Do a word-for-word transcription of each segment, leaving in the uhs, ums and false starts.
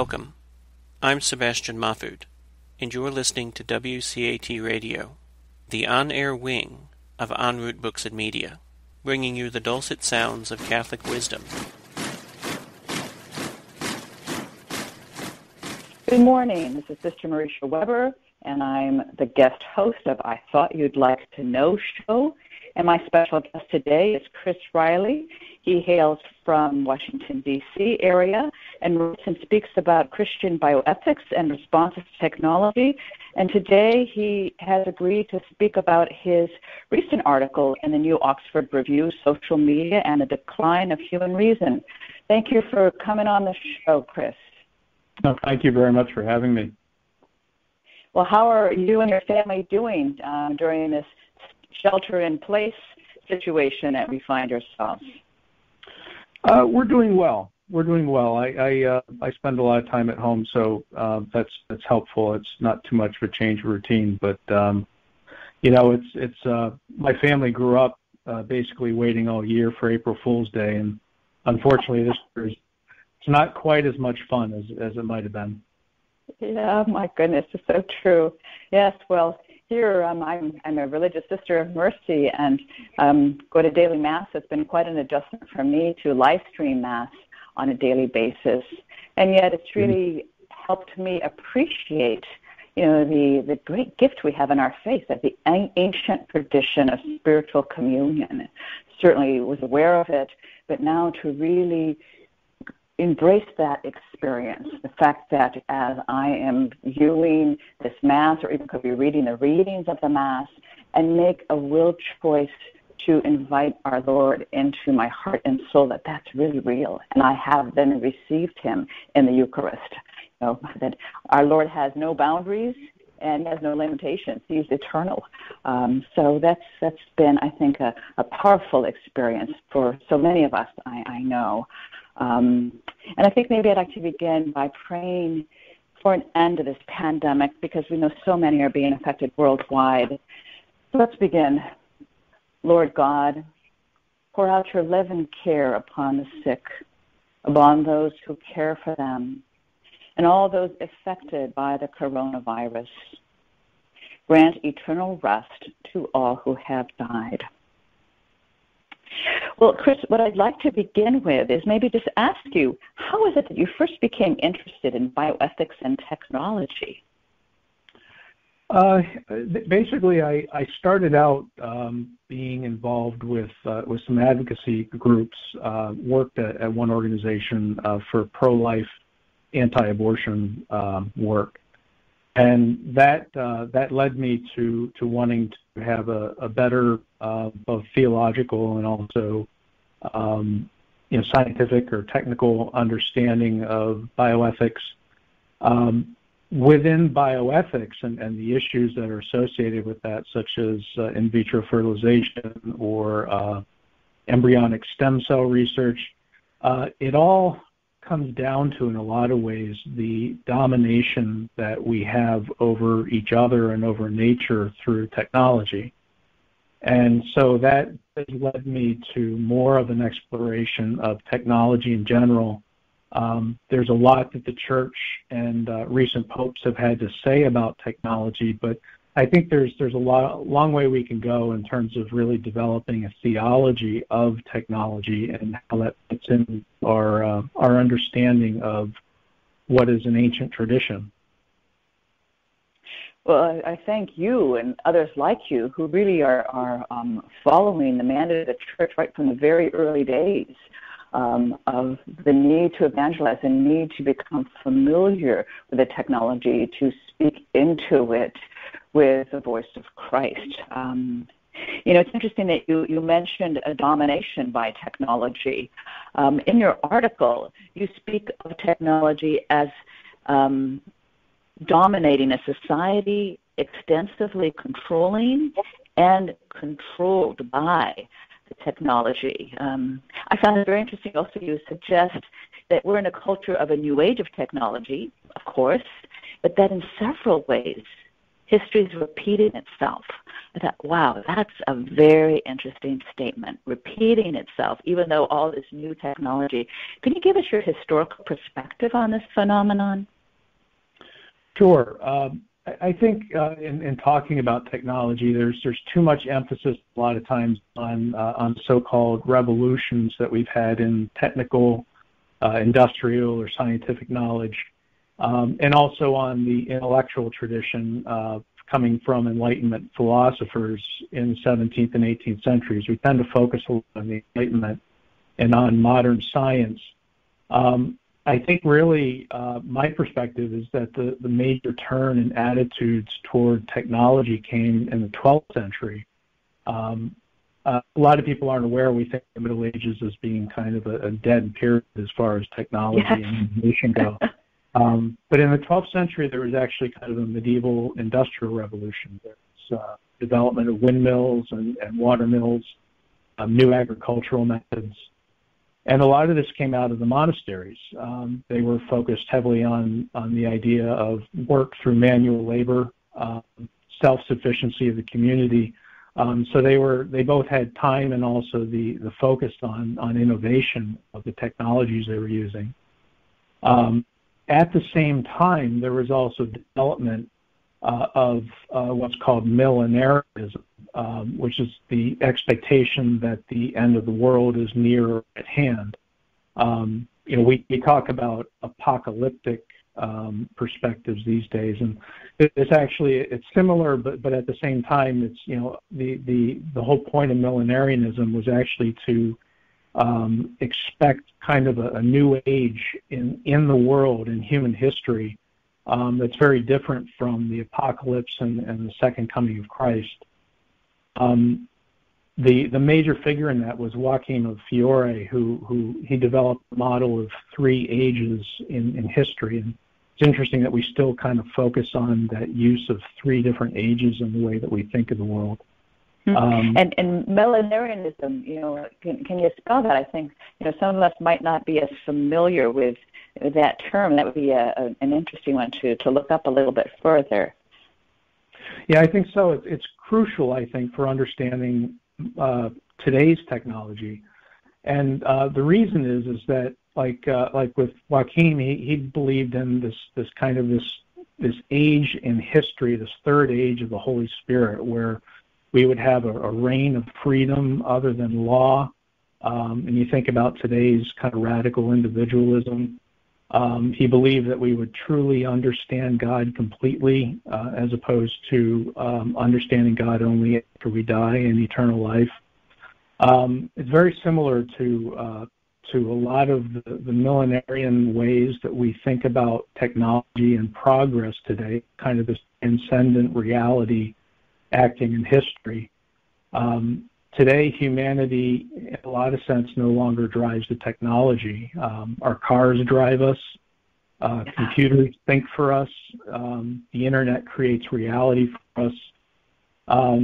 Welcome. I'm Sebastian Mahfood, and you're listening to W C A T Radio, the on-air wing of Enroute Books and Media, bringing you the dulcet sounds of Catholic wisdom. Good morning. This is Sister Marysia Weber, and I'm the guest host of I Thought You'd Like to Know Show. And my special guest today is Chris Reilly. He hails from Washington, D C area and writes and speaks about Christian bioethics and responses to technology. And today he has agreed to speak about his recent article in the new Oxford Review, Social Media and the Decline of Human Reason. Thank you for coming on the show, Chris. Oh, thank you very much for having me. Well, how are you and your family doing um, during this shelter-in-place situation that we find ourselves? Uh, we're doing well. We're doing well. I I, uh, I spend a lot of time at home, so uh, that's that's helpful. It's not too much of a change of routine, but um, you know, it's it's uh, my family grew up uh, basically waiting all year for April Fool's Day, and unfortunately, this year is it's not quite as much fun as as it might have been. Yeah, my goodness, it's so true. Yes, well. Here, um, I'm, I'm a religious sister of mercy and um, go to daily Mass. It's been quite an adjustment for me to live stream Mass on a daily basis. And yet it's really helped me appreciate, you know, the, the great gift we have in our faith, that the ancient tradition of spiritual communion. Certainly was aware of it, but now to really embrace that experience, the fact that as I am viewing this Mass, or even could be reading the readings of the Mass, and make a will choice to invite our Lord into my heart and soul, that that's really real. And I have then received him in the Eucharist. You know, that our Lord has no boundaries and has no limitations. He's eternal. Um, so that's that's been, I think, a, a powerful experience for so many of us, I, I know. Um, and I think maybe I'd like to begin by praying for an end to this pandemic, because we know so many are being affected worldwide. So let's begin. Lord God, pour out your loving care upon the sick, upon those who care for them, and all those affected by the coronavirus. Grant eternal rest to all who have died. Well, Chris, what I'd like to begin with is maybe just ask you, how is it that you first became interested in bioethics and technology? Uh, basically, I, I started out um, being involved with uh, with some advocacy groups, uh, worked at, at one organization uh, for pro-life, anti-abortion um, work. And that uh, that led me to, to wanting to have a, a better uh, both theological and also um, you know, scientific or technical understanding of bioethics. Um, within bioethics and, and the issues that are associated with that, such as uh, in vitro fertilization or uh, embryonic stem cell research, uh, it all comes down to, in a lot of ways, the domination that we have over each other and over nature through technology. And so that has led me to more of an exploration of technology in general. Um, there's a lot that the Church and uh, recent popes have had to say about technology, but I think there's there's a lot, long way we can go in terms of really developing a theology of technology and how that fits in our uh, our understanding of what is an ancient tradition. Well, I thank you and others like you who really are are um, following the mandate of the Church right from the very early days. Um, of the need to evangelize and need to become familiar with the technology, to speak into it with the voice of Christ. Um, you know, it's interesting that you, you mentioned a domination by technology. Um, in your article, you speak of technology as um, dominating a society, extensively controlling and controlled by technology. Um, I found it very interesting also you suggest that we're in a culture of a new age of technology, of course, but that in several ways history's repeating itself. I thought, wow, that's a very interesting statement, repeating itself, even though all this new technology. Can you give us your historical perspective on this phenomenon? Sure. Um, I, I think uh, in, in talking about technology, there's there's too much emphasis a lot of times on, uh, on so-called revolutions that we've had in technical, uh, industrial, or scientific knowledge, um, and also on the intellectual tradition uh coming from Enlightenment philosophers in the seventeenth and eighteenth centuries. We tend to focus a lot on the Enlightenment and on modern science. Um, I think really uh, my perspective is that the, the major turn in attitudes toward technology came in the twelfth century. Um, uh, a lot of people aren't aware. We think of the Middle Ages as being kind of a, a dead period as far as technology yes. and innovation go. Um, but in the twelfth century, there was actually kind of a medieval industrial revolution. There was uh, development of windmills and, and water mills, um, new agricultural methods. And a lot of this came out of the monasteries. Um, they were focused heavily on, on the idea of work through manual labor, um, self-sufficiency of the community. Um, so they were they both had time and also the, the focus on, on innovation of the technologies they were using. Um, At the same time, there was also development uh, of uh, what's called millenarism, um, which is the expectation that the end of the world is near at hand. Um, you know, we, we talk about apocalyptic um, perspectives these days, and it's actually it's similar, but but at the same time, it's you know the the the whole point of millenarism was actually to Um, expect kind of a, a new age in, in the world, in human history, um, that's very different from the apocalypse and, and the second coming of Christ. Um, the the major figure in that was Joachim of Fiore, who, who he developed a model of three ages in, in history. And it's interesting that we still kind of focus on that use of three different ages in the way that we think of the world. Um, and and millenarianism, you know, can, can you spell that? I think you know some of us might not be as familiar with that term. That would be a, a, an interesting one to, to look up a little bit further. Yeah, I think so. It's, it's crucial, I think, for understanding uh, today's technology. And uh, the reason is is that like uh, like with Joachim, he, he believed in this this kind of this this age in history, this third age of the Holy Spirit, where we would have a, a reign of freedom other than law. Um, and you think about today's kind of radical individualism. Um, he believed that we would truly understand God completely uh, as opposed to um, understanding God only after we die in eternal life. Um, it's very similar to uh, to a lot of the, the millenarian ways that we think about technology and progress today, kind of this transcendent reality acting in history. Um, today, humanity, in a lot of sense, no longer drives the technology. Um, our cars drive us. Uh, yeah. Computers think for us. Um, the internet creates reality for us. Um,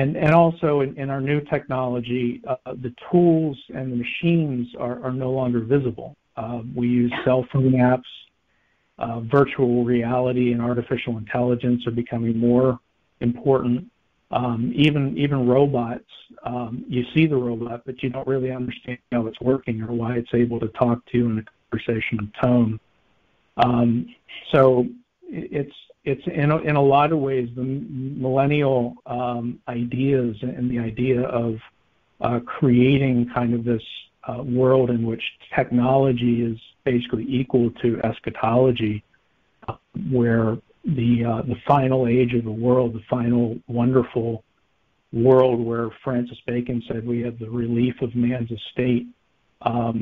and, and also, in, in our new technology, uh, the tools and the machines are, are no longer visible. Uh, we use yeah. cell phone apps. Uh, virtual reality and artificial intelligence are becoming more important. Um, even even robots, um, you see the robot, but you don't really understand how it's working or why it's able to talk to you in a conversational tone. Um, so it's it's in a, in a lot of ways the millennial um, ideas and the idea of uh, creating kind of this uh, world in which technology is basically equal to eschatology, uh, where The, uh, the final age of the world, the final wonderful world where Francis Bacon said we have the relief of man's estate, um,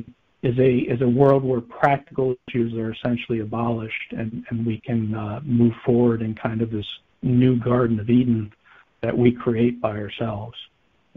is a is a world where practical issues are essentially abolished and, and we can uh, move forward in kind of this new Garden of Eden that we create by ourselves.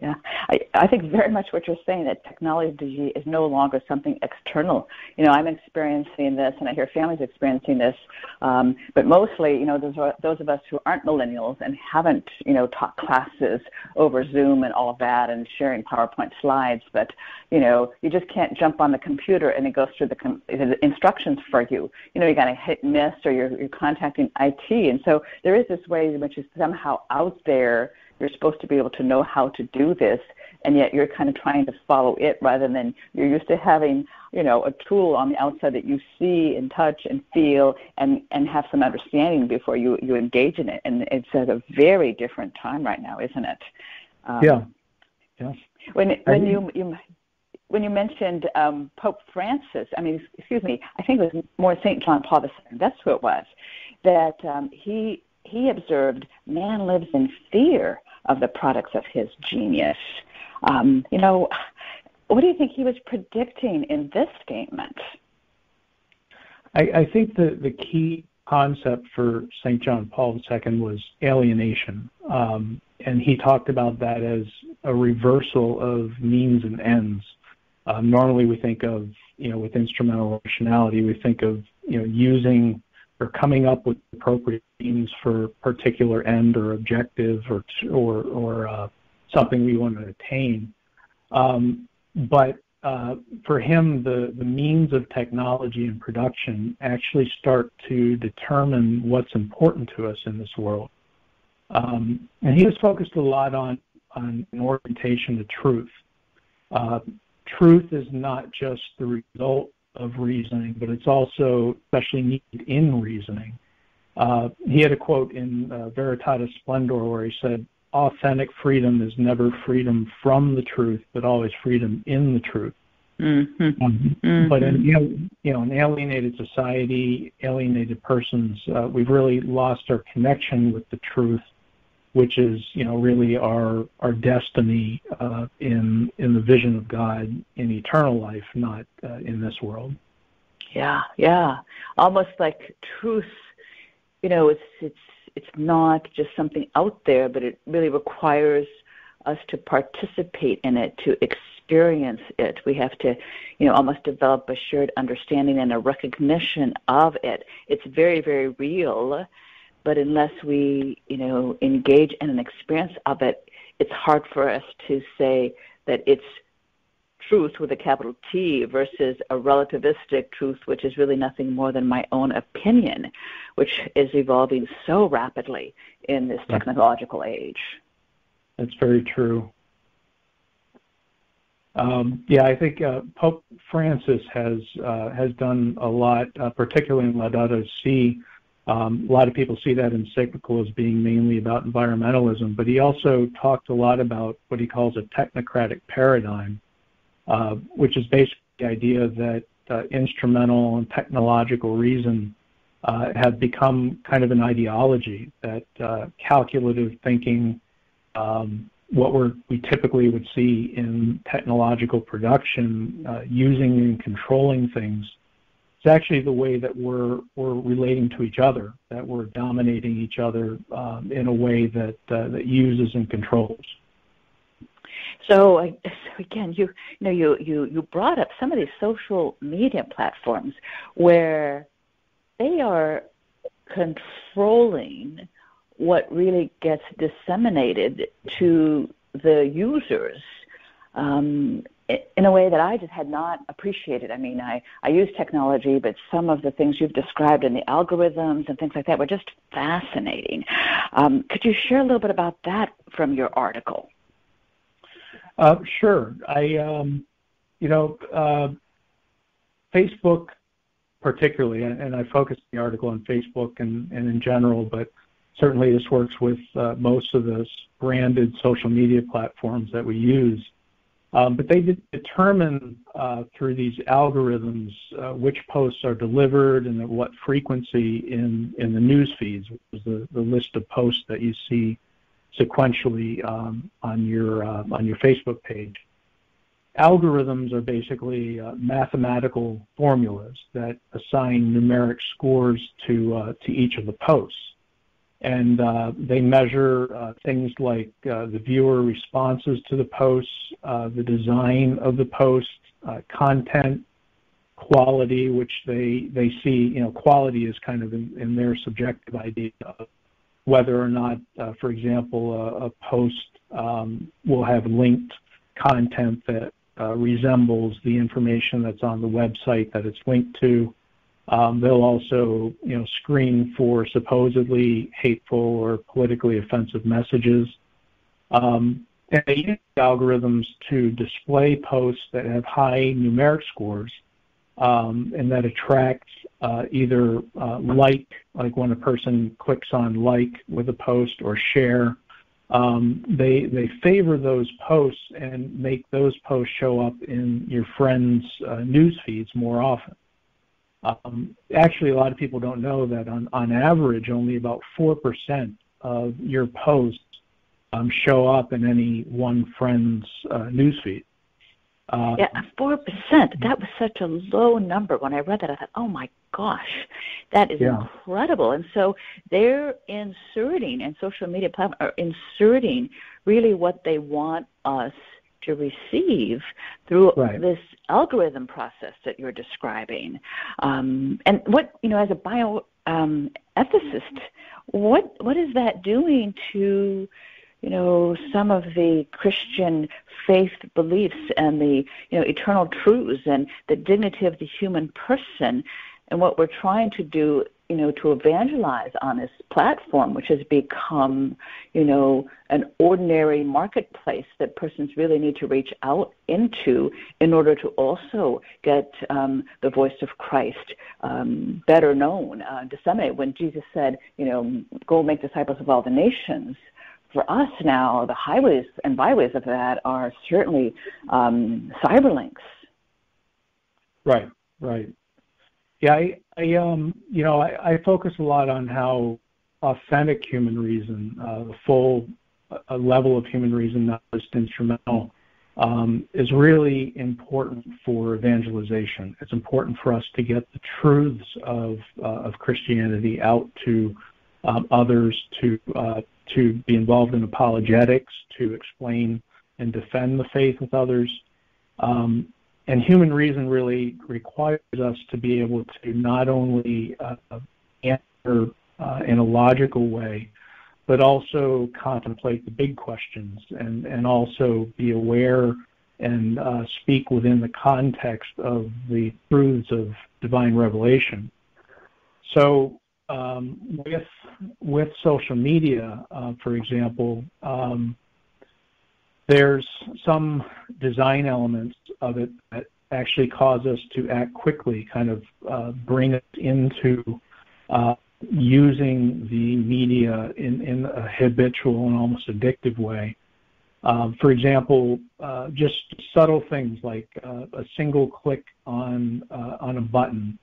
Yeah, I, I think very much what you're saying, that technology is no longer something external. You know, I'm experiencing this, and I hear families experiencing this, um, but mostly, you know, those are, those of us who aren't millennials and haven't, you know, taught classes over Zoom and all of that and sharing PowerPoint slides, but, you know, you just can't jump on the computer and it goes through the, com- the instructions for you. You know, you got to hit miss, or you're, you're contacting I T, and so there is this way in which is somehow out there. You're supposed to be able to know how to do this, and yet you're kind of trying to follow it rather than you're used to having, you know, a tool on the outside that you see and touch and feel and, and have some understanding before you, you engage in it. And it's at a very different time right now, isn't it? Um, yeah. Yes. When when you, you when you mentioned um, Pope Francis, I mean, excuse me, I think it was more Saint John Paul the Second. That's who it was. That um, he he observed, man lives in fear of the products of his genius. Um, you know, what do you think he was predicting in this statement? I, I think the, the key concept for Saint John Paul the Second was alienation. Um, and he talked about that as a reversal of means and ends. Um, normally we think of, you know, with instrumental rationality, we think of, you know, using or coming up with appropriate means for a particular end or objective or or, or uh, something we want to attain. Um, but uh, for him, the, the means of technology and production actually start to determine what's important to us in this world. Um, and he was focused a lot on, on an orientation to truth. Uh, truth is not just the result of reasoning, but it's also especially needed in reasoning. Uh, he had a quote in uh, Veritatis Splendor where he said, authentic freedom is never freedom from the truth, but always freedom in the truth. Mm-hmm. Um, mm-hmm. But in, you know, you know, an alienated society, alienated persons, uh, we've really lost our connection with the truth, which is, you know, really our our destiny uh, in in the vision of God in eternal life, not uh, in this world. Yeah, yeah, almost like truth. You know, it's it's it's not just something out there, but it really requires us to participate in it, to experience it. We have to, you know, almost develop a shared understanding and a recognition of it. It's very, very real. But unless we, you know, engage in an experience of it, it's hard for us to say that it's truth with a capital T versus a relativistic truth, which is really nothing more than my own opinion, which is evolving so rapidly in this technological age. That's very true. Um, yeah, I think uh, Pope Francis has uh, has done a lot, uh, particularly in Laudato Si'. Um, a lot of people see that encyclical as being mainly about environmentalism, but he also talked a lot about what he calls a technocratic paradigm, uh, which is basically the idea that uh, instrumental and technological reason uh, have become kind of an ideology, that uh, calculative thinking, um, what we're, we typically would see in technological production, uh, using and controlling things. It's actually the way that we're we're relating to each other, that we're dominating each other um, in a way that uh, that uses and controls. So, I, so again, you, you know, you, you you brought up some of these social media platforms where they are controlling what really gets disseminated to the users. Um, in a way that I just had not appreciated. I mean, I, I use technology, but some of the things you've described in the algorithms and things like that were just fascinating. Um, could you share a little bit about that from your article? Uh, sure. I, um, you know, uh, Facebook particularly, and, and I focused the article on Facebook and, and in general, but certainly this works with uh, most of the branded social media platforms that we use. Um, but they did determine uh, through these algorithms uh, which posts are delivered and at what frequency in, in the news feeds, which is the, the list of posts that you see sequentially um, on your uh, on your Facebook page. Algorithms are basically uh, mathematical formulas that assign numeric scores to uh, to each of the posts. And uh, they measure uh, things like uh, the viewer responses to the posts, uh, the design of the posts, uh, content quality, which they they see, you know, quality is kind of in, in their subjective idea of whether or not, uh, for example, a, a post um, will have linked content that uh, resembles the information that's on the website that it's linked to. Um, they'll also, you know, screen for supposedly hateful or politically offensive messages. Um, and they use algorithms to display posts that have high numeric scores um, and that attract uh, either uh, like, like when a person clicks on like with a post, or share. Um, they, they favor those posts and make those posts show up in your friends' uh, news feeds more often. Um, actually, a lot of people don't know that on, on average, only about four percent of your posts um, show up in any one friend's uh, newsfeed. Uh, yeah, four percent. That was such a low number. When I read that, I thought, oh, my gosh, that is yeah. incredible. And so they're inserting, and social media platforms are inserting really what they want us to receive through right. this algorithm process that you're describing. Um, and what, you know, as a bio um, ethicist, what what is that doing to, you know, some of the Christian faith beliefs and the, you know, eternal truths and the dignity of the human person, and what we're trying to do, you know, to evangelize on this platform, which has become, you know, an ordinary marketplace that persons really need to reach out into in order to also get um, the voice of Christ um, better known, uh, disseminated. When Jesus said, you know, go make disciples of all the nations, for us now, the highways and byways of that are certainly um, cyberlinks. Right, right. Yeah, I, I um, you know, I, I focus a lot on how authentic human reason, uh, the full uh, level of human reason, not just instrumental, um, is really important for evangelization. It's important for us to get the truths of uh, of Christianity out to um, others, to uh, to be involved in apologetics, to explain and defend the faith with others. Um, And human reason really requires us to be able to not only uh, answer uh, in a logical way, but also contemplate the big questions and, and also be aware and uh, speak within the context of the truths of divine revelation. So um, with, with social media, uh, for example, um, there's some design elements of it that actually cause us to act quickly, kind of uh, bring us into uh, using the media in, in a habitual and almost addictive way. Um, for example, uh, just subtle things like uh, a single click on uh, on a button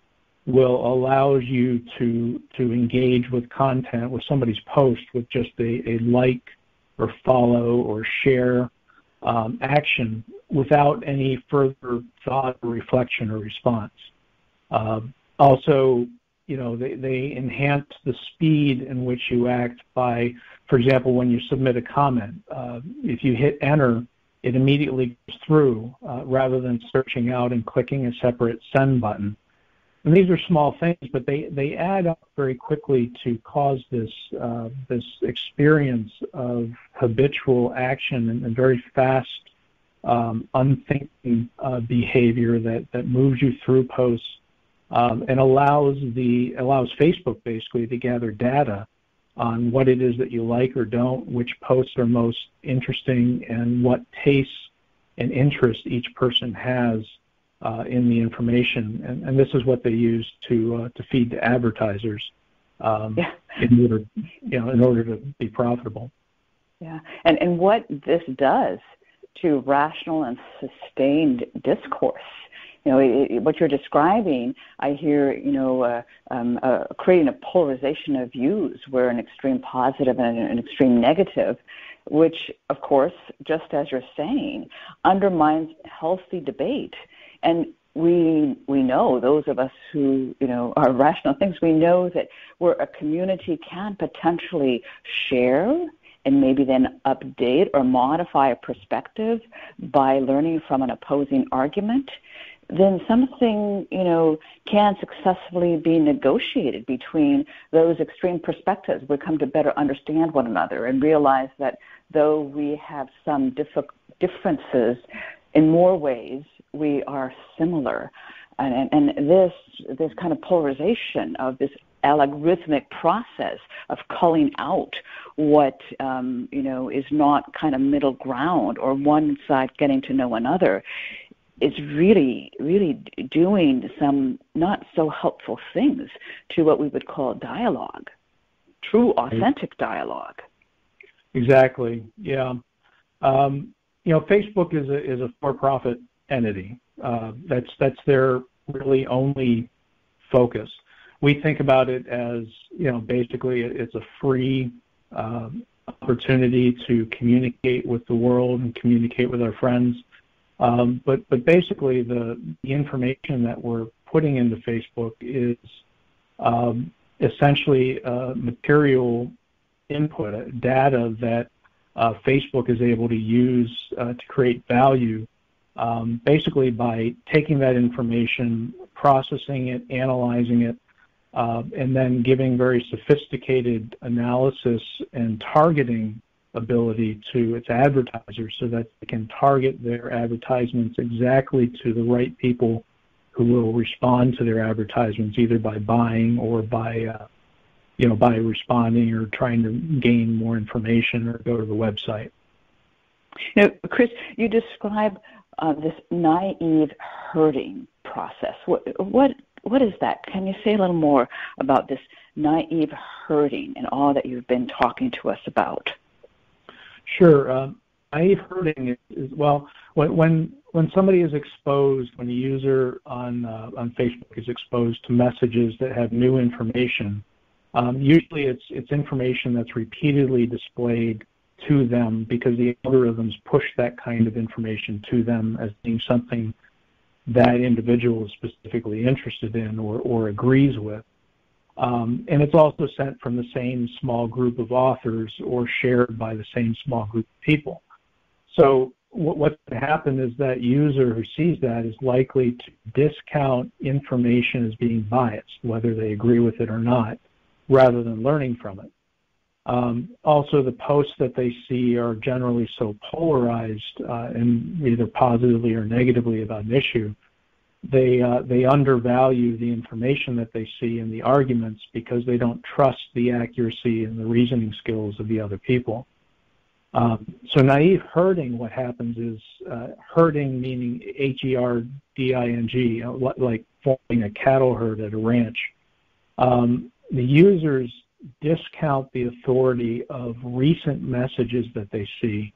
will allow you to to engage with content, with somebody's post, with just a, a like or follow or share um, action without any further thought or reflection or response. Uh, also, you know, they, they enhance the speed in which you act by, for example, when you submit a comment, uh, if you hit enter, it immediately goes through uh, rather than searching out and clicking a separate send button. And these are small things, but they, they add up very quickly to cause this uh, this experience of habitual action and, and very fast, um, unthinking uh, behavior that, that moves you through posts um, and allows the allows Facebook basically to gather data on what it is that you like or don't, which posts are most interesting, and what tastes and interests each person has Uh, in the information, and, and this is what they use to uh, to feed to advertisers um, yeah. in order, you know, in order to be profitable. Yeah, and and what this does to rational and sustained discourse. You know, it, it, what you're describing, I hear, you know, uh, um, uh, creating a polarization of views where an extreme positive and an extreme negative, which, of course, just as you're saying, undermines healthy debate. And we we know, those of us who, you know, are rational things, we know that where a community can potentially share and maybe then update or modify a perspective by learning from an opposing argument, then something, you know, can successfully be negotiated between those extreme perspectives. We come to better understand one another and realize that though we have some diff- differences, in more ways we are similar. And, and, and this this kind of polarization of this algorithmic process of culling out what, um, you know, is not kind of middle ground or one side getting to know another, it's really, really doing some not so helpful things to what we would call dialogue, true, authentic dialogue. Exactly. Yeah. Um, you know, Facebook is a is a for-profit entity. Uh, that's that's their really only focus. We think about it as, you know, basically it's a free uh, opportunity to communicate with the world and communicate with our friends. Um, but, but basically the, the information that we're putting into Facebook is um, essentially uh, material input, uh, data that uh, Facebook is able to use uh, to create value, um, basically by taking that information, processing it, analyzing it, uh, and then giving very sophisticated analysis and targeting ability to its advertisers so that they can target their advertisements exactly to the right people who will respond to their advertisements, either by buying or by, uh, you know, by responding or trying to gain more information or go to the website. You know, Chris, you describe uh, this naive herding process. What, what, what is that? Can you say a little more about this naive herding and all that you've been talking to us about? Sure. Uh, naive herding is, is well, when, when when somebody is exposed, when a user on uh, on Facebook is exposed to messages that have new information, um, usually it's it's information that's repeatedly displayed to them because the algorithms push that kind of information to them as being something that individual is specifically interested in or, or agrees with. Um, and it's also sent from the same small group of authors or shared by the same small group of people. So what, what's going to happen is that user who sees that is likely to discount information as being biased, whether they agree with it or not, rather than learning from it. Um, also, the posts that they see are generally so polarized, uh, and either positively or negatively about an issue, They uh, they undervalue the information that they see in the arguments because they don't trust the accuracy and the reasoning skills of the other people. Um, so naive herding, what happens is uh, herding, meaning H E R D I N G, like forming a cattle herd at a ranch. Um, the users discount the authority of recent messages that they see.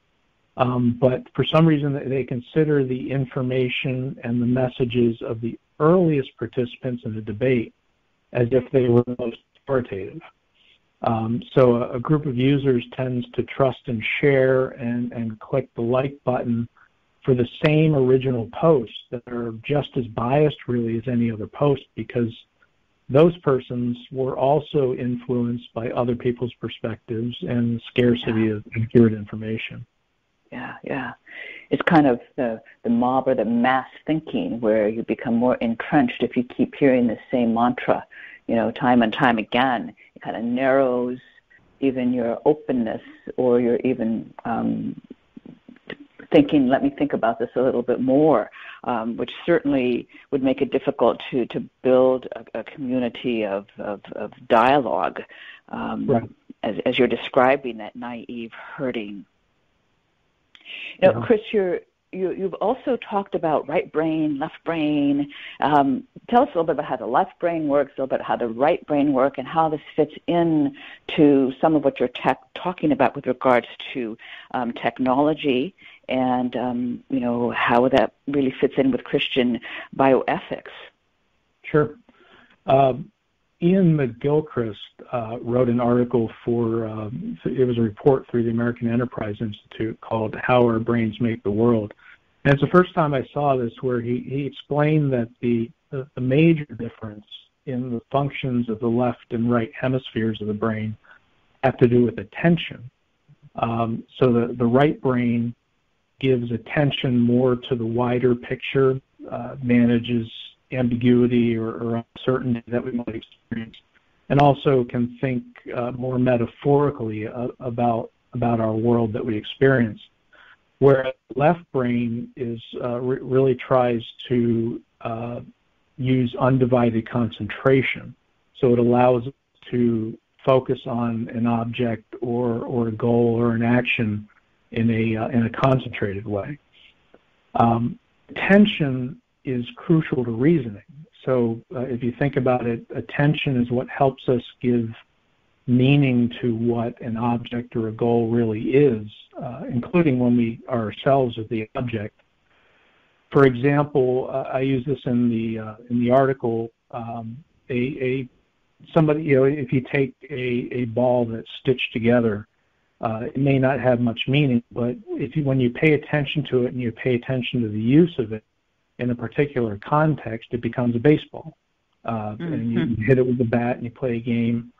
Um, but for some reason, they consider the information and the messages of the earliest participants in the debate as if they were the most authoritative. Um, so a, a group of users tends to trust and share and, and click the like button for the same original posts that are just as biased, really, as any other post because those persons were also influenced by other people's perspectives and the scarcity of accurate information. Yeah, yeah. It's kind of the, the mob or the mass thinking where you become more entrenched if you keep hearing the same mantra, you know, time and time again. It kind of narrows even your openness or your even um, thinking, let me think about this a little bit more, um, which certainly would make it difficult to, to build a, a community of, of, of dialogue um, right. as, as you're describing that naive herding. You know, Chris, you're, you, you've also talked about right brain, left brain. Um, tell us a little bit about how the left brain works, a little bit how the right brain work, and how this fits in to some of what you're tech, talking about with regards to um, technology and, um, you know, how that really fits in with Christian bioethics. Sure. Um, Ian McGilchrist uh, wrote an article for, um, it was a report through the American Enterprise Institute called How Our Brains Make the World. And it's the first time I saw this where he, he explained that the, the, the major difference in the functions of the left and right hemispheres of the brain have to do with attention. Um, so the, the right brain gives attention more to the wider picture, uh, manages ambiguity or, or uncertainty that we might experience, and also can think uh, more metaphorically uh, about about our world that we experience. Whereas the left brain is uh, re- really tries to uh, use undivided concentration, so it allows us to focus on an object or or a goal or an action in a uh, in a concentrated way. Um, attention is crucial to reasoning. So uh, if you think about it, attention is what helps us give meaning to what an object or a goal really is, uh, including when we are ourselves as the object. For example, uh, I use this in the uh, in the article. Um, a, a somebody, you know, if you take a, a ball that's stitched together, uh, it may not have much meaning, but if you, when you pay attention to it and you pay attention to the use of it in a particular context, it becomes a baseball. Uh, mm-hmm. And you hit it with the bat and you play a game.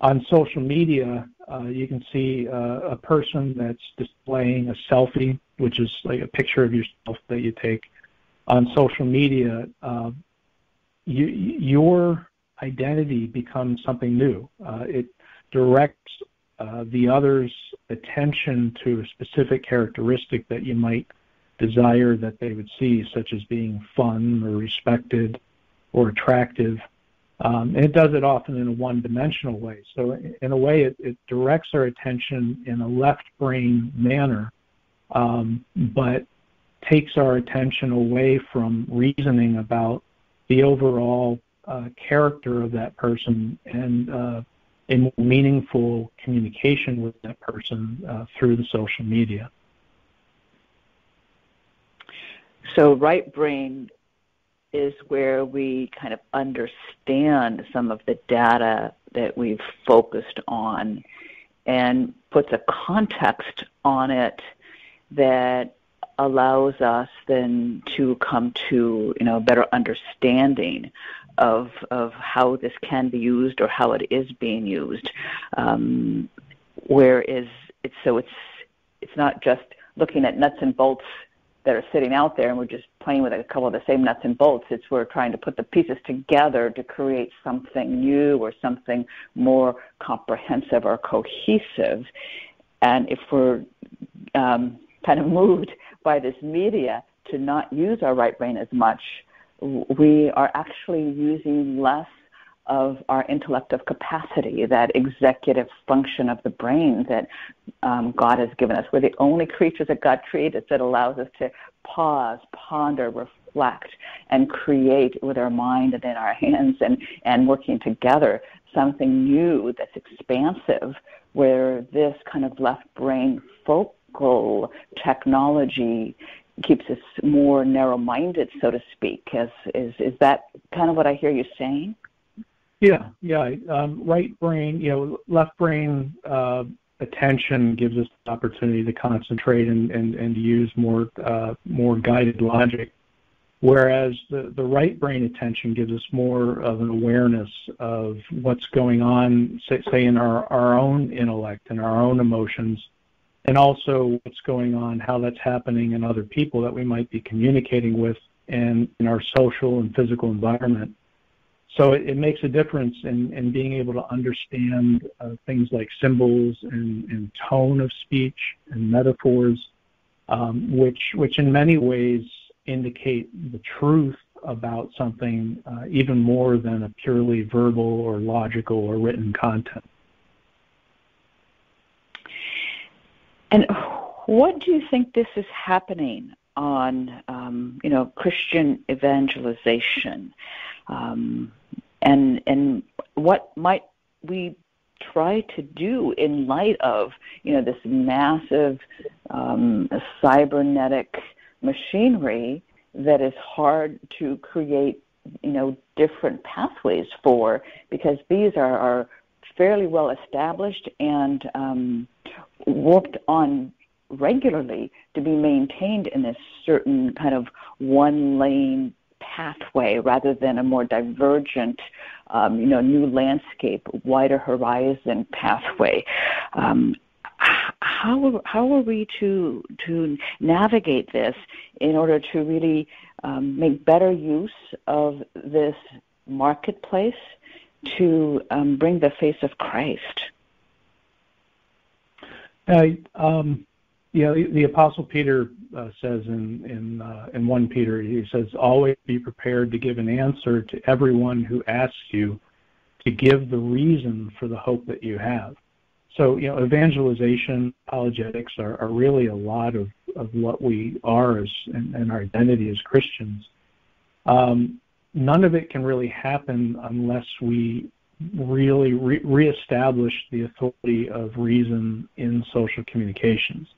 On social media, uh, you can see uh, a person that's displaying a selfie, which is like a picture of yourself that you take. On social media, uh, you, your identity becomes something new. Uh, it directs uh, the other's attention to a specific characteristic that you might desire that they would see, such as being fun or respected or attractive. Um, and it does it often in a one-dimensional way. So in a way, it, it directs our attention in a left-brain manner, um, but takes our attention away from reasoning about the overall uh, character of that person and uh, a more meaningful communication with that person uh, through the social media. So right brain is where we kind of understand some of the data that we've focused on and puts a context on it that allows us then to come to, you know, a better understanding of of how this can be used or how it is being used. Um, whereas it's so it's it's not just looking at nuts and bolts that are sitting out there, and we're just playing with a couple of the same nuts and bolts. It's we're trying to put the pieces together to create something new or something more comprehensive or cohesive. And if we're um, kind of moved by this media to not use our right brain as much, we are actually using less of our intellective capacity, that executive function of the brain that um, God has given us. We're the only creatures that God created that allows us to pause, ponder, reflect, and create with our mind and in our hands and, and working together something new that's expansive, where this kind of left brain focal technology keeps us more narrow-minded, so to speak. Is, is, is that kind of what I hear you saying? Yeah, yeah. Um, right brain, you know, left brain uh, attention gives us the opportunity to concentrate and, and, and use more uh, more guided logic, whereas the, the right brain attention gives us more of an awareness of what's going on, say, say in our, our own intellect and our own emotions, and also what's going on, how that's happening in other people that we might be communicating with and in our social and physical environment. So it, it makes a difference in, in being able to understand uh, things like symbols and, and tone of speech and metaphors, um, which which in many ways indicate the truth about something uh, even more than a purely verbal or logical or written content. And what do you think this is happening on, um, you know, Christian evangelization? Um, and and what might we try to do in light of, you know, this massive um, cybernetic machinery that is hard to create, you know, different pathways for, because these are, are fairly well established and um, worked on regularly to be maintained in this certain kind of one-lane pathway rather than a more divergent, um, you know, new landscape, wider horizon pathway. Um, how how are we to to navigate this in order to really um, make better use of this marketplace to um, bring the face of Christ? Uh, um, you know, the, the Apostle Peter uh, says in in, uh, in First Peter, he says, always be prepared to give an answer to everyone who asks you to give the reason for the hope that you have. So, you know, evangelization, apologetics are, are really a lot of, of what we are as and, and our identity as Christians. Um, none of it can really happen unless we really re- reestablish the authority of reason in social communications.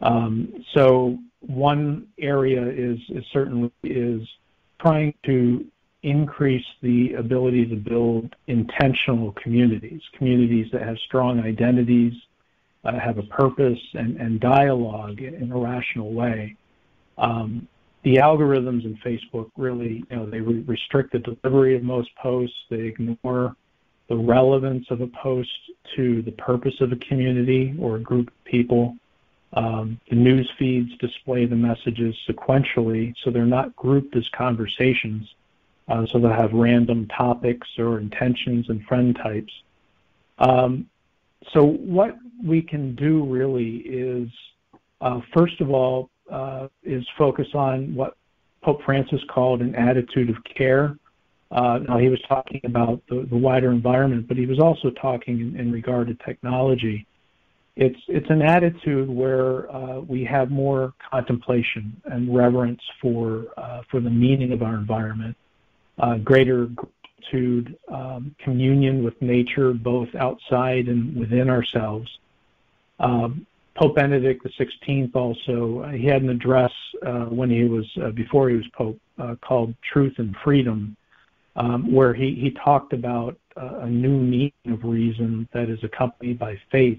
Um, so one area is, is certainly is trying to increase the ability to build intentional communities, communities that have strong identities, uh, have a purpose, and, and dialogue in a rational way. Um, the algorithms in Facebook really, you know, they re- restrict the delivery of most posts. They ignore the relevance of a post to the purpose of a community or a group of people. Um, the news feeds display the messages sequentially, so they're not grouped as conversations. Uh, so they'll have random topics or intentions and friend types. Um, so what we can do really is, uh, first of all, uh, is focus on what Pope Francis called an attitude of care. Uh, now, he was talking about the, the wider environment, but he was also talking in, in regard to technology. It's, it's an attitude where uh, we have more contemplation and reverence for, uh, for the meaning of our environment. Uh, greater gratitude, um, communion with nature, both outside and within ourselves. Um, Pope Benedict the sixteenth also, uh, he had an address uh, when he was, uh, before he was Pope, uh, called Truth and Freedom, um, where he, he talked about uh, a new meaning of reason that is accompanied by faith.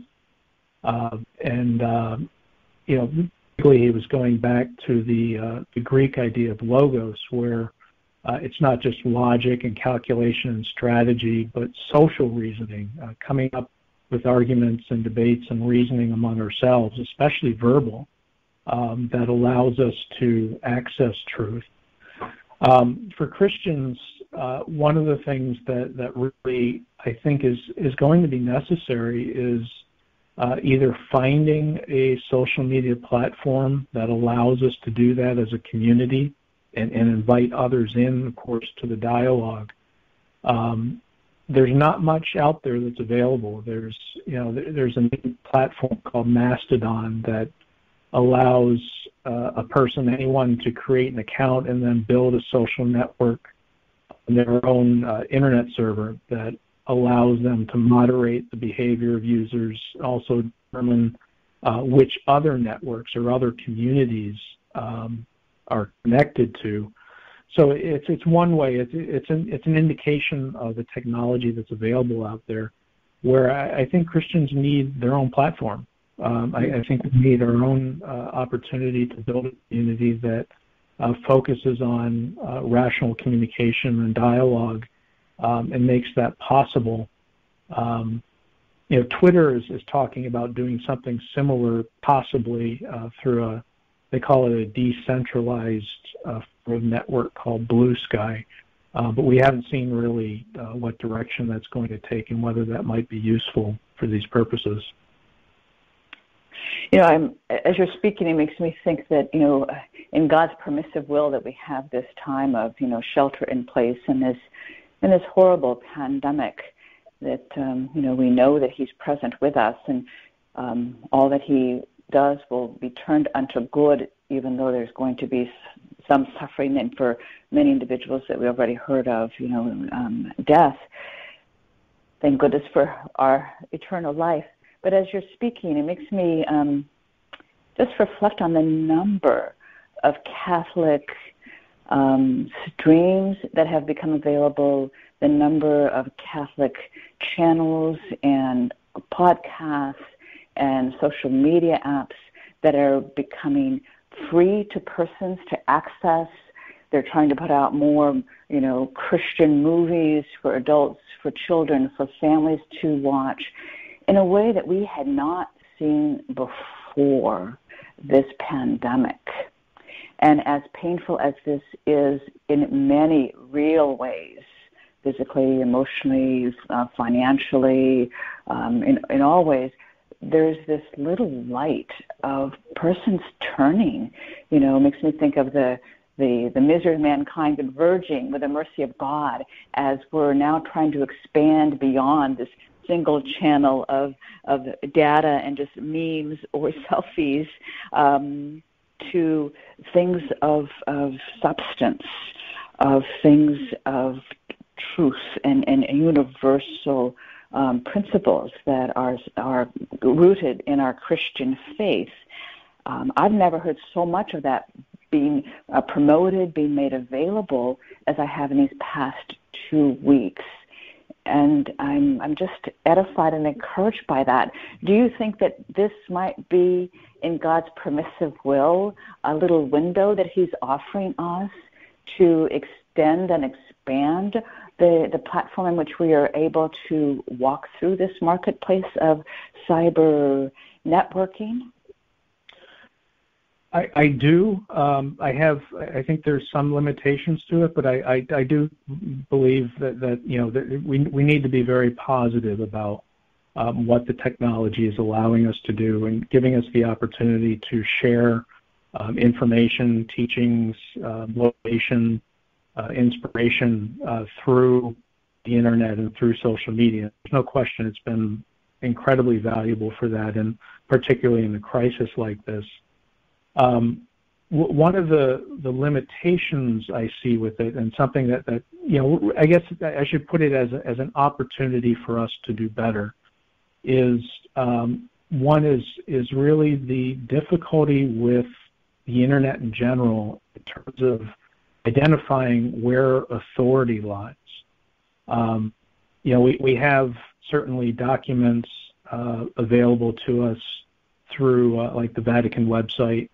Uh, and, uh, you know, basically he was going back to the, uh, the Greek idea of logos, where Uh, it's not just logic and calculation and strategy, but social reasoning, uh, coming up with arguments and debates and reasoning among ourselves, especially verbal, um, that allows us to access truth. Um, for Christians, uh, one of the things that, that really I think is, is going to be necessary is uh, either finding a social media platform that allows us to do that as a community, And, and invite others in, of course, to the dialogue. Um, there's not much out there that's available. There's, you know, there, there's a new platform called Mastodon that allows uh, a person, anyone, to create an account and then build a social network on their own uh, internet server that allows them to moderate the behavior of users, also determine uh, which other networks or other communities um, are connected to. So it's it's one way. It's it's an it's an indication of the technology that's available out there, where I, I think Christians need their own platform. Um, I, I think we need our own uh, opportunity to build a community that uh, focuses on uh, rational communication and dialogue, um, and makes that possible. Um, you know, Twitter is, is talking about doing something similar, possibly uh, through a. They call it a decentralized uh, network called Blue Sky, uh, but we haven't seen really uh, what direction that's going to take and whether that might be useful for these purposes. You know, I'm, as you're speaking, it makes me think that, you know, in God's permissive will that we have this time of, you know, shelter in place and this, and this horrible pandemic that, um, you know, we know that he's present with us, and um, all that he does will be turned unto good, even though there's going to be some suffering, and for many individuals that we already heard of, you know, um, death. Thank goodness for our eternal life. But as you're speaking, it makes me um, just reflect on the number of Catholic um, streams that have become available, the number of Catholic channels and podcasts and social media apps that are becoming free to persons to access. They're trying to put out more, you know, Christian movies for adults, for children, for families to watch in a way that we had not seen before this pandemic. And as painful as this is in many real ways, physically, emotionally, uh, financially, um, in, in all ways, there's this little light of persons turning. You know, it makes me think of the The, the misery of mankind converging with the mercy of God as we're now trying to expand beyond this single channel of of data and just memes or selfies um, to things of, of substance, of things of truth and, and universal um, principles that are, are rooted in our Christian faith. Um, I've never heard so much of that being uh, promoted, being made available, as I have in these past two weeks. And I'm I'm just edified and encouraged by that. Do you think that this might be, in God's permissive will, a little window that he's offering us to extend and expand the, the platform in which we are able to walk through this marketplace of cyber networking? I, I do. Um, I have. I think there's some limitations to it, but I, I, I do believe that, that you know that we we need to be very positive about um, what the technology is allowing us to do and giving us the opportunity to share um, information, teachings, uh, motivation, uh, inspiration uh, through the internet and through social media. There's no question it's been incredibly valuable for that, and particularly in a crisis like this. Um, w- one of the, the limitations I see with it, and something that, that, you know, I guess I should put it as, a, as an opportunity for us to do better, is um, one is, is really the difficulty with the internet in general in terms of identifying where authority lies. Um, you know, we, we have certainly documents uh, available to us through uh, like the Vatican website.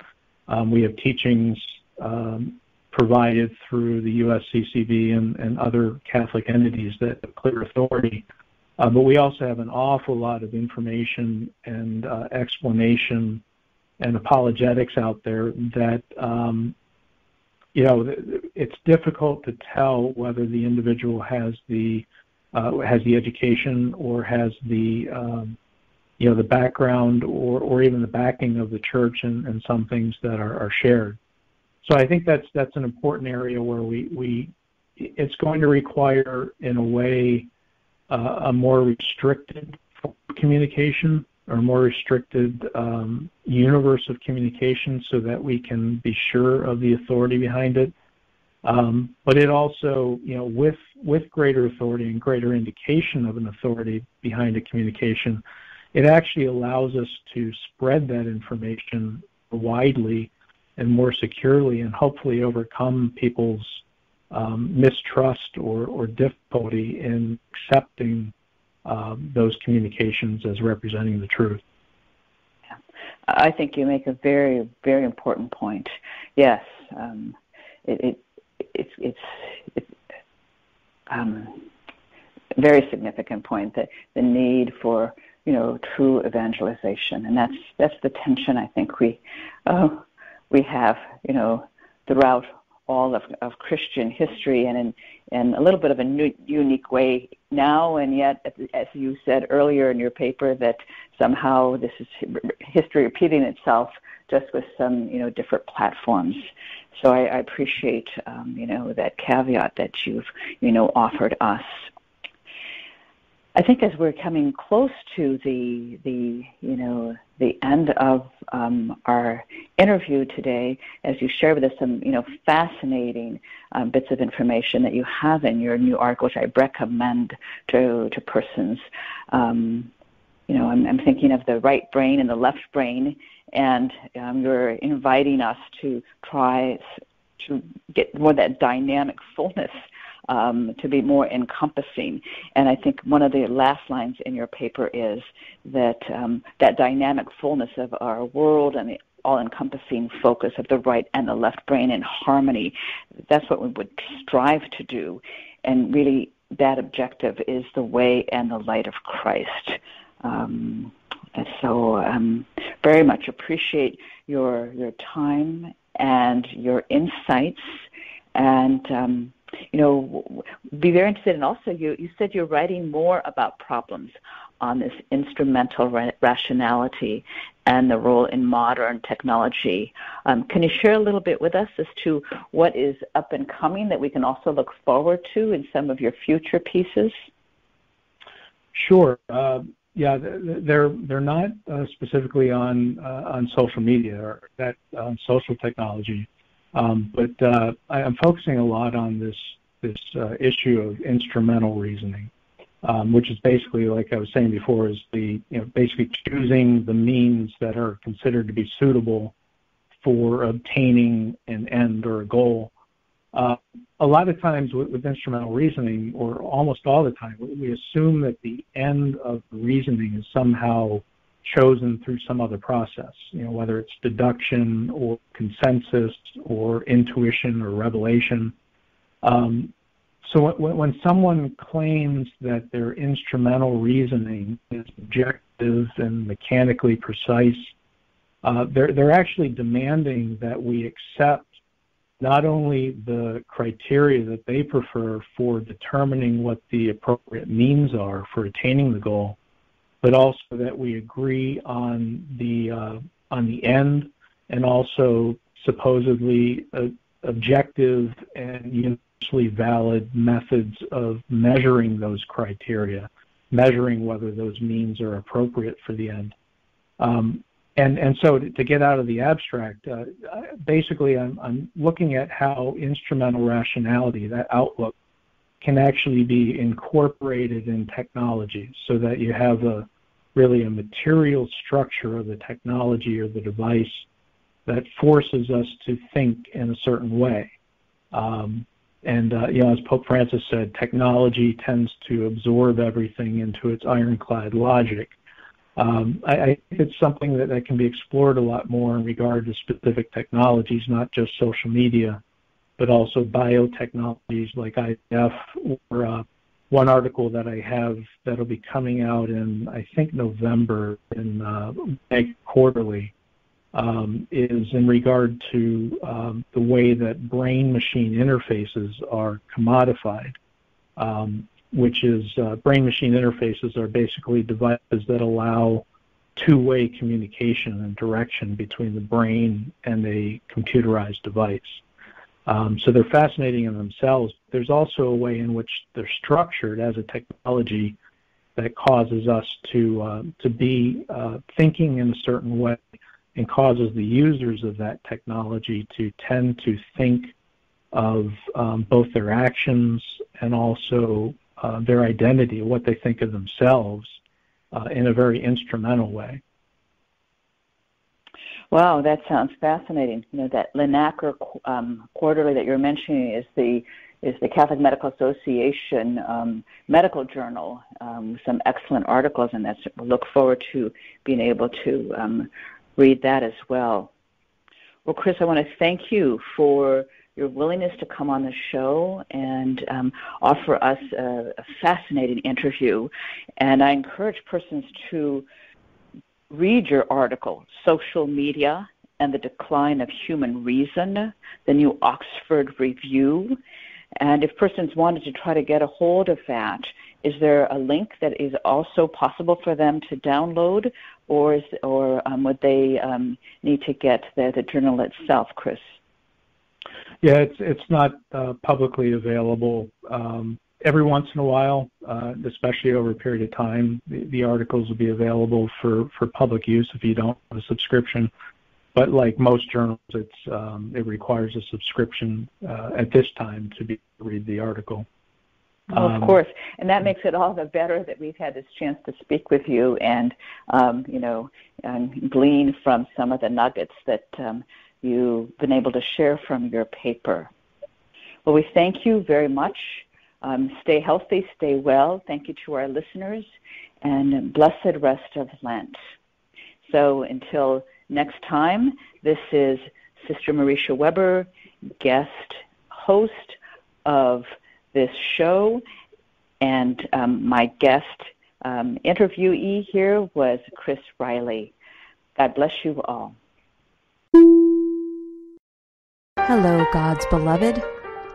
Um, we have teachings um, provided through the U S C C B and, and other Catholic entities that have clear authority. Uh, but we also have an awful lot of information and uh, explanation and apologetics out there that, um, you know, it's difficult to tell whether the individual has the uh, has the education or has the um, you know, the background or, or even the backing of the church and, and some things that are, are shared. So I think that's that's an important area where we, we it's going to require, in a way, uh, a more restricted communication or more restricted um, universe of communication so that we can be sure of the authority behind it. Um, but it also, you know, with with greater authority and greater indication of an authority behind a communication, it actually allows us to spread that information widely and more securely and hopefully overcome people's um, mistrust or, or difficulty in accepting um, those communications as representing the truth. Yeah. I think you make a very, very important point. Yes, um, it, it, it, it's it's um, a very significant point, that the need for you know, true evangelization. And that's that's the tension I think we uh, we have, you know, throughout all of, of Christian history, and in, in a little bit of a new, unique way now, and yet, as you said earlier in your paper, that somehow this is history repeating itself, just with some, you know, different platforms. So I, I appreciate, um, you know, that caveat that you've, you know, offered us. I think as we're coming close to the the you know the end of um, our interview today, as you shared with us some you know fascinating um, bits of information that you have in your new article, which I recommend to to persons. Um, you know, I'm, I'm thinking of the right brain and the left brain, and um, you're inviting us to try to get more of that dynamic fullness. Um, to be more encompassing. And I think one of the last lines in your paper is that um, that dynamic fullness of our world and the all-encompassing focus of the right and the left brain in harmony. That's what we would strive to do. And really, that objective is the way and the light of Christ. Um, and so um, very much appreciate your your time and your insights. And, um, you know, be very interested. And also, you, you said you're writing more about problems on this instrumental ra- rationality and the role in modern technology. Um, can you share a little bit with us as to what is up and coming that we can also look forward to in some of your future pieces? Sure. Uh, yeah, they're they're not uh, specifically on uh, on social media or that on social technology, um, but uh, I'm focusing a lot on this this uh, issue of instrumental reasoning. Um, which is basically, like I was saying before, is the you know basically choosing the means that are considered to be suitable for obtaining an end or a goal. Uh, a lot of times with, with instrumental reasoning, or almost all the time, we assume that the end of reasoning is somehow chosen through some other process, you know, whether it's deduction or consensus or intuition or revelation. Um, So when someone claims that their instrumental reasoning is objective and mechanically precise, uh, they're, they're actually demanding that we accept not only the criteria that they prefer for determining what the appropriate means are for attaining the goal, but also that we agree on the uh, on the end and also supposedly uh, objective and you know, valid methods of measuring those criteria, measuring whether those means are appropriate for the end. Um, and, and so to, to get out of the abstract, uh, basically I'm, I'm looking at how instrumental rationality, that outlook, can actually be incorporated in technology so that you have a really a material structure of the technology or the device that forces us to think in a certain way. Um, And, uh, you know, as Pope Francis said, technology tends to absorb everything into its ironclad logic. Um, I, I think it's something that, that can be explored a lot more in regard to specific technologies, not just social media, but also biotechnologies like I V F, or uh, one article that I have that will be coming out in, I think, November in uh, quarterly. Um, is in regard to um, the way that brain-machine interfaces are commodified, um, which is uh, brain-machine interfaces are basically devices that allow two-way communication and direction between the brain and a computerized device. Um, so they're fascinating in themselves. There's also a way in which they're structured as a technology that causes us to, uh, to be uh, thinking in a certain way, and causes the users of that technology to tend to think of um, both their actions and also uh, their identity, what they think of themselves, uh, in a very instrumental way. Wow, that sounds fascinating. You know, that Linacker um, quarterly that you're mentioning is the is the Catholic Medical Association um, medical journal, um, some excellent articles, and that's, we look forward to being able to um, read that as well. Well, Chris, I want to thank you for your willingness to come on the show and um, offer us a, a fascinating interview. And I encourage persons to read your article, Social Media and the Decline of Human Reason, the new Oxford Review. And if persons wanted to try to get a hold of that, is there a link that is also possible for them to download, or is, or um, would they um, need to get the, the journal itself, Chris? Yeah, it's it's not uh, publicly available. Um, every once in a while, uh, especially over a period of time, the, the articles will be available for, for public use if you don't have a subscription. But like most journals, it's um, it requires a subscription uh, at this time to be to read the article. Well, of course, and that makes it all the better that we've had this chance to speak with you and, um, you know, and glean from some of the nuggets that um, you've been able to share from your paper. Well, we thank you very much. Um, stay healthy, stay well. Thank you to our listeners, and blessed rest of Lent. So until next time. This is Sister Marysia Weber, guest host of this show, and um, my guest um, interviewee here was Chris Reilly. God bless you all. Hello, God's beloved.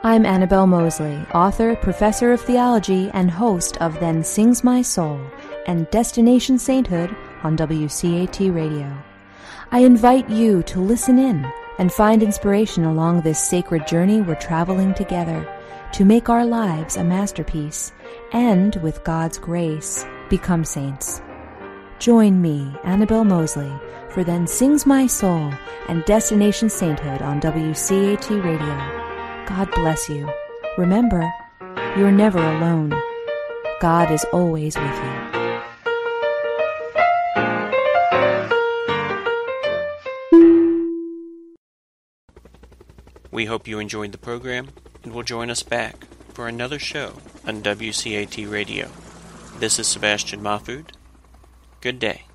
I'm Annabelle Moseley, author, professor of theology, and host of Then Sings My Soul and Destination Sainthood on W C A T Radio. I invite you to listen in and find inspiration along this sacred journey we're traveling together to make our lives a masterpiece and, with God's grace, become saints. Join me, Annabelle Moseley, for Then Sings My Soul and Destination Sainthood on W C A T Radio. God bless you. Remember, you're never alone. God is always with you. We hope you enjoyed the program and will join us back for another show on W C A T Radio. This is Sebastian Mahfood. Good day.